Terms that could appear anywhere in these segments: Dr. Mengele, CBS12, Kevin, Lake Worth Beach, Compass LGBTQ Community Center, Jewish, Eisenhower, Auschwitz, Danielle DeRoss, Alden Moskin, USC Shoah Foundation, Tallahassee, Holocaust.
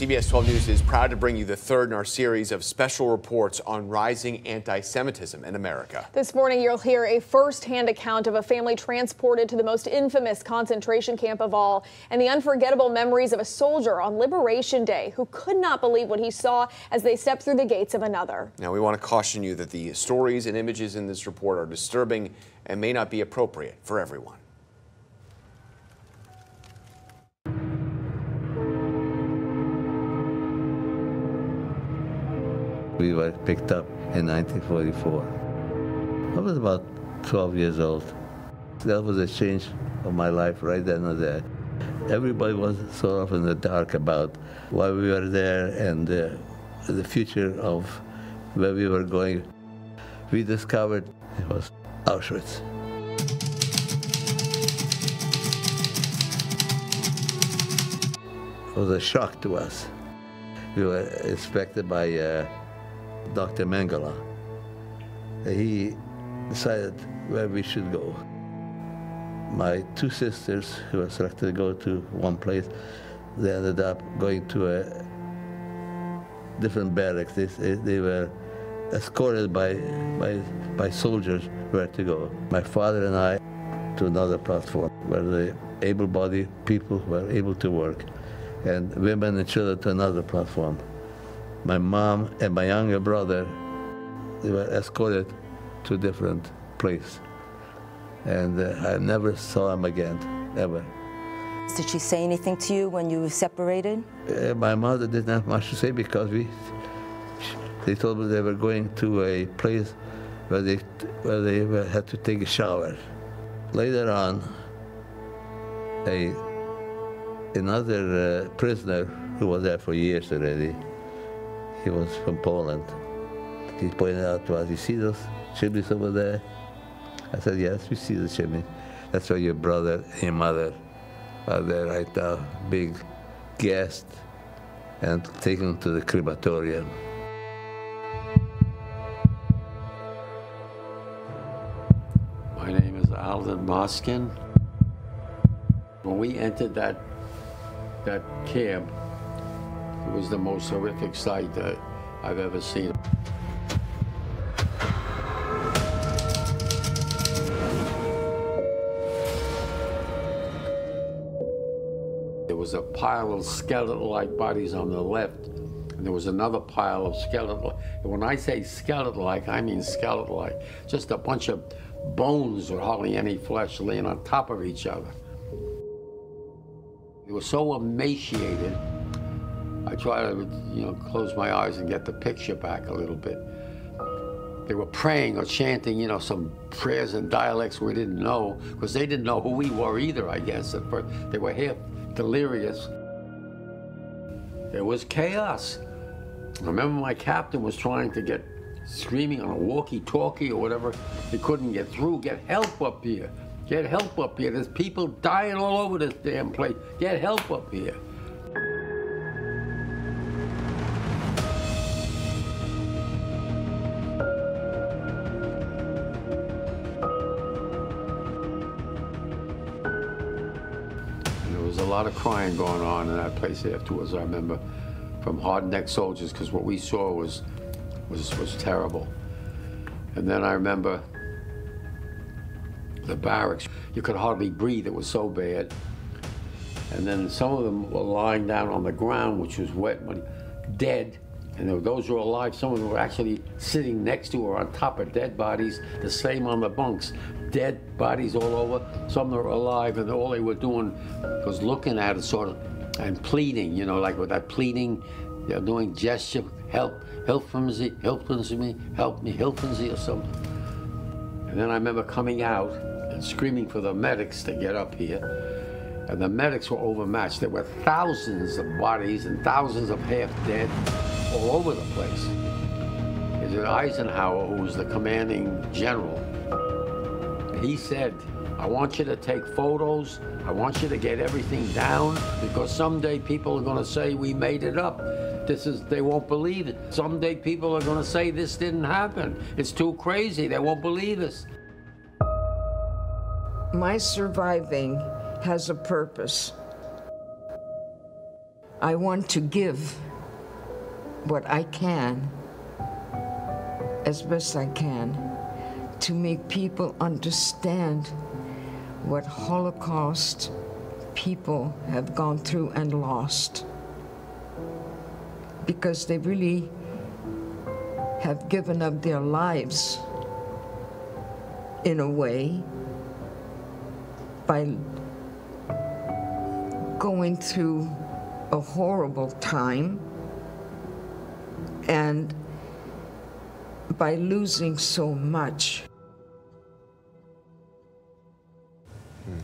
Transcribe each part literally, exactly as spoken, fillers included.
C B S twelve News is proud to bring you the third in our series of special reports on rising anti-Semitism in America. This morning, you'll hear a first-hand account of a family transported to the most infamous concentration camp of all and the unforgettable memories of a soldier on Liberation Day who could not believe what he saw as they stepped through the gates of another. Now, we want to caution you that the stories and images in this report are disturbing and may not be appropriate for everyone. We were picked up in nineteen forty-four. I was about twelve years old. That was a change of my life right then and there. Everybody was sort of in the dark about why we were there and uh, the future of where we were going. We discovered it was Auschwitz. It was a shock to us. We were inspected by uh, Doctor Mengele. He decided where we should go. My two sisters, who were selected to go to one place, they ended up going to a different barracks. They, they were escorted by, by, by soldiers where to go. My father and I to another platform where the able-bodied people were able to work, and women and children to another platform. My mom and my younger brother, they were escorted to a different place. And uh, I never saw him again, ever. Did she say anything to you when you were separated? Uh, my mother didn't have much to say because we, they told me they were going to a place where they, where they had to take a shower. Later on, a, another uh, prisoner who was there for years already, he was from Poland. He pointed out to us, you see those chimneys over there? I said, yes, we see the chimney. That's why your brother and your mother are there right now, being gassed and taken to the crematorium. My name is Alden Moskin. When we entered that, that camp, it was the most horrific sight that I've ever seen. There was a pile of skeletal-like bodies on the left, and there was another pile of skeletal. And when I say skeletal-like, I mean skeletal-like. Just a bunch of bones with hardly any flesh laying on top of each other. They were so emaciated. I try to, you know, close my eyes and get the picture back a little bit. They were praying or chanting, you know, some prayers in dialects we didn't know, because they didn't know who we were either, I guess, at first. They were half delirious. There was chaos. I remember my captain was trying to get, screaming on a walkie-talkie or whatever. He couldn't get through. Get help up here. Get help up here. There's people dying all over this damn place. Get help up here. A lot of crying going on in that place afterwards, I remember, from hard-necked soldiers, because what we saw was, was, was terrible. And then I remember the barracks. You could hardly breathe, it was so bad. And then some of them were lying down on the ground, which was wet, dead, and there were those who were alive. Some of them were actually sitting next to or on top of dead bodies, the same on the bunks. Dead bodies all over. Some were alive, and all they were doing was looking at it, sort of, and pleading, you know, like with that pleading, you know, doing gesture, help, help from me, help from me, help me, help from me, or something. And then I remember coming out and screaming for the medics to get up here. And the medics were overmatched. There were thousands of bodies and thousands of half dead all over the place. Is it Eisenhower, who was the commanding general? He said, I want you to take photos. I want you to get everything down, because someday people are going to say we made it up. This is, they won't believe it. Someday people are going to say this didn't happen. It's too crazy. They won't believe us. My surviving has a purpose. I want to give what I can, as best I can, to make people understand what Holocaust people have gone through and lost, because they really have given up their lives in a way by going through a horrible time and by losing so much.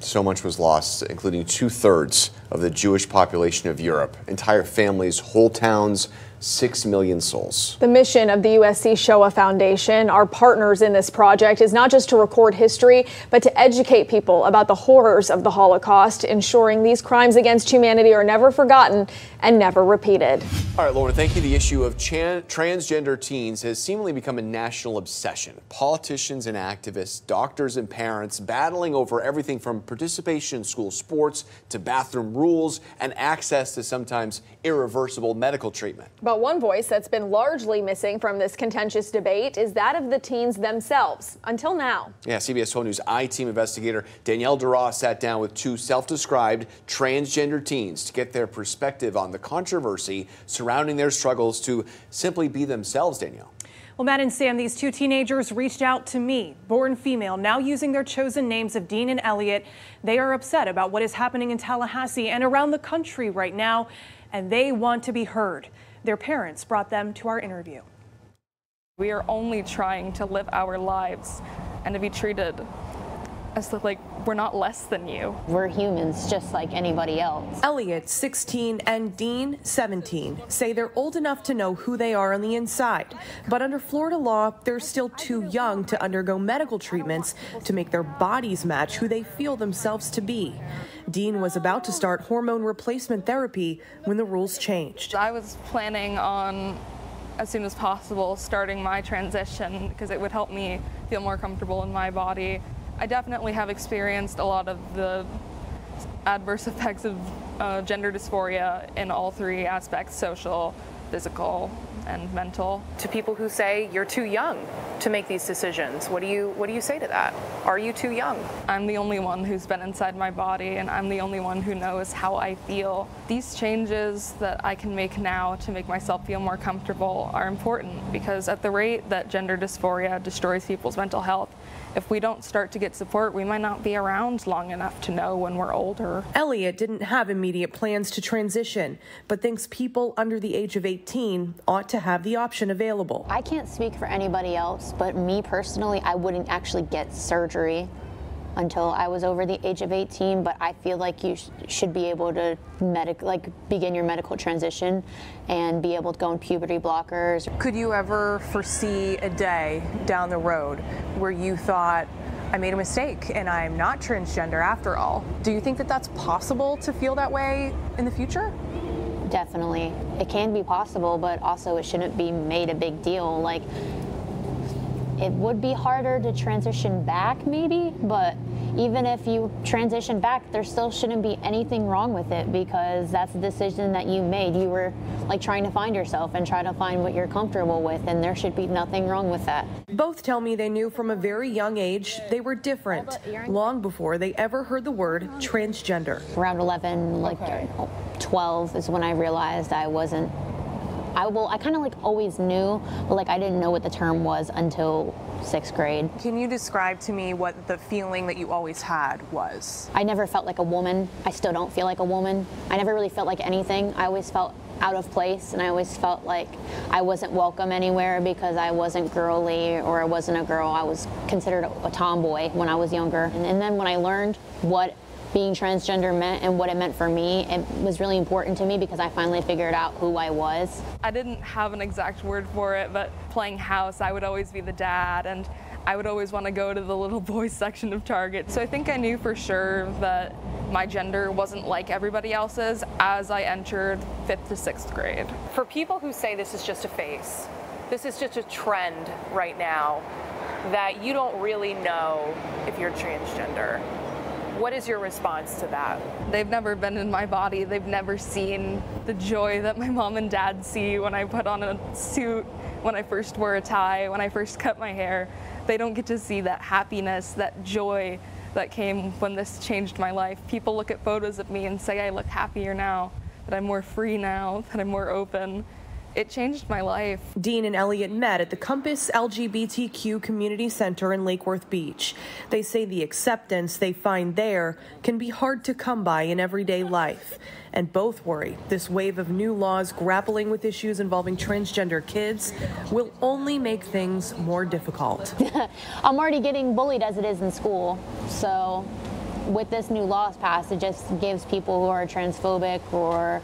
So much was lost, including two-thirds of the Jewish population of Europe, entire families, whole towns, six million souls. The mission of the U S C Shoah Foundation, our partners in this project, is not just to record history, but to educate people about the horrors of the Holocaust, ensuring these crimes against humanity are never forgotten and never repeated. All right, Laura, thank you. The issue of transgender teens has seemingly become a national obsession. Politicians and activists, doctors and parents battling over everything from participation in school sports to bathroom rules and access to sometimes irreversible medical treatment. But one voice that's been largely missing from this contentious debate is that of the teens themselves, until now. Yeah, C B S twelve News I-Team investigator Danielle DeRoss sat down with two self-described transgender teens to get their perspective on the controversy surrounding their struggles to simply be themselves, Danielle. Well, Matt and Sam, these two teenagers reached out to me, born female, now using their chosen names of Dean and Elliot. They are upset about what is happening in Tallahassee and around the country right now, and they want to be heard. Their parents brought them to our interview. We are only trying to live our lives and to be treated as like we're not less than you. We're humans just like anybody else. Elliot, sixteen, and Dean, seventeen, say they're old enough to know who they are on the inside, but under Florida law, they're still too young to undergo medical treatments to make their bodies match who they feel themselves to be. Dean was about to start hormone replacement therapy when the rules changed. I was planning on, as soon as possible, starting my transition because it would help me feel more comfortable in my body. I definitely have experienced a lot of the adverse effects of uh, gender dysphoria in all three aspects, social, physical, and mental. To people who say you're too young to make these decisions, what do you what do you say to that? Are you too young? I'm the only one who's been inside my body, and I'm the only one who knows how I feel. These changes that I can make now to make myself feel more comfortable are important, because at the rate that gender dysphoria destroys people's mental health, if we don't start to get support, we might not be around long enough to know when we're older. Elliot didn't have immediate plans to transition, but thinks people under the age of eighteen ought to have the option available. I can't speak for anybody else, but me personally, I wouldn't actually get surgery until I was over the age of eighteen, but I feel like you sh should be able to medic like begin your medical transition and be able to go on puberty blockers. Could you ever foresee a day down the road where you thought, I made a mistake and I'm not transgender after all? Do you think that that's possible to feel that way in the future? Definitely. It can be possible, but also it shouldn't be made a big deal. Like, it would be harder to transition back maybe, but even if you transition back, there still shouldn't be anything wrong with it, because that's a decision that you made. You were like trying to find yourself and try to find what you're comfortable with, and there should be nothing wrong with that. Both tell me they knew from a very young age they were different, long before they ever heard the word transgender. Around eleven, like okay. twelve is when I realized I wasn't I will, I kind of like always knew, but like I didn't know what the term was until sixth grade. Can you describe to me what the feeling that you always had was? I never felt like a woman. I still don't feel like a woman. I never really felt like anything. I always felt out of place, and I always felt like I wasn't welcome anywhere because I wasn't girly or I wasn't a girl. I was considered a tomboy when I was younger. And, and then when I learned what being transgender meant and what it meant for me, it was really important to me because I finally figured out who I was. I didn't have an exact word for it, but playing house, I would always be the dad, and I would always want to go to the little boys section of Target. So I think I knew for sure that my gender wasn't like everybody else's as I entered fifth to sixth grade. For people who say this is just a phase, this is just a trend right now, that you don't really know if you're transgender, What is your response to that? They've never been in my body. They've never seen the joy that my mom and dad see when I put on a suit, when I first wore a tie, when I first cut my hair. They don't get to see that happiness, that joy that came when this changed my life. People look at photos of me and say I look happier now, that I'm more free now, that I'm more open. It changed my life. Dean and Elliot met at the Compass L G B T Q Community Center in Lake Worth Beach. They say the acceptance they find there can be hard to come by in everyday life. And both worry this wave of new laws grappling with issues involving transgender kids will only make things more difficult. I'm already getting bullied as it is in school, so with this new laws passed, it just gives people who are transphobic or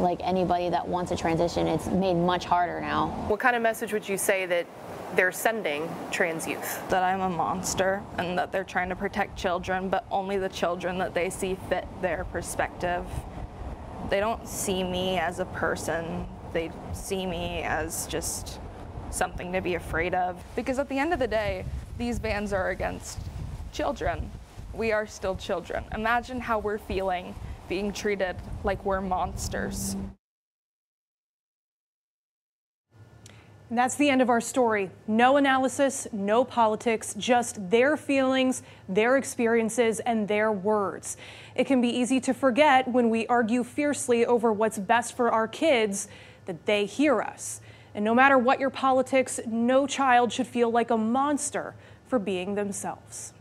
like anybody that wants a transition, it's made much harder now. What kind of message would you say that they're sending trans youth? That I'm a monster and that they're trying to protect children, but only the children that they see fit their perspective. They don't see me as a person. They see me as just something to be afraid of. Because at the end of the day, these bans are against children. We are still children. Imagine how we're feeling being treated like we're monsters. And that's the end of our story. No analysis, no politics, just their feelings, their experiences, and their words. It can be easy to forget when we argue fiercely over what's best for our kids that they hear us. And no matter what your politics, no child should feel like a monster for being themselves.